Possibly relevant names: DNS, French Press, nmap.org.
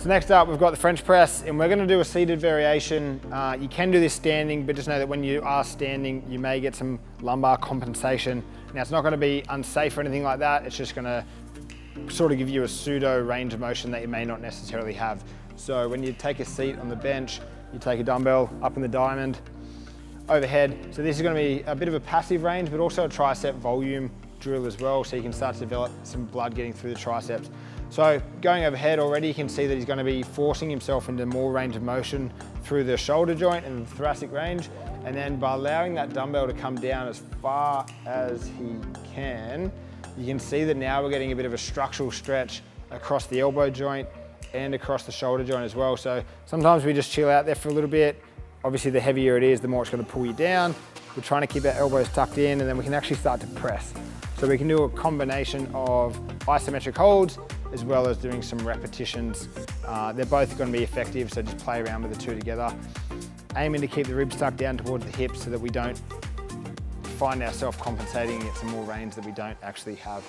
So next up, we've got the French press, and we're going to do a seated variation. You can do this standing, but just know that when you are standing, you may get some lumbar compensation. Now, it's not going to be unsafe or anything like that. It's just going to sort of give you a pseudo range of motion that you may not necessarily have. So when you take a seat on the bench, you take a dumbbell up in the diamond, overhead. So this is going to be a bit of a passive range, but also a tricep volume drill as well, so you can start to develop some blood getting through the triceps. So going overhead already, you can see that he's going to be forcing himself into more range of motion through the shoulder joint and the thoracic range. And then by allowing that dumbbell to come down as far as he can, you can see that now we're getting a bit of a structural stretch across the elbow joint and across the shoulder joint as well. So sometimes we just chill out there for a little bit. Obviously, the heavier it is, the more it's going to pull you down. We're trying to keep our elbows tucked in, and then we can actually start to press. So we can do a combination of isometric holds as well as doing some repetitions. They're both going to be effective, so just play around with the two together. Aiming to keep the ribs tucked down towards the hips so that we don't find ourselves compensating and get some more range that we don't actually have.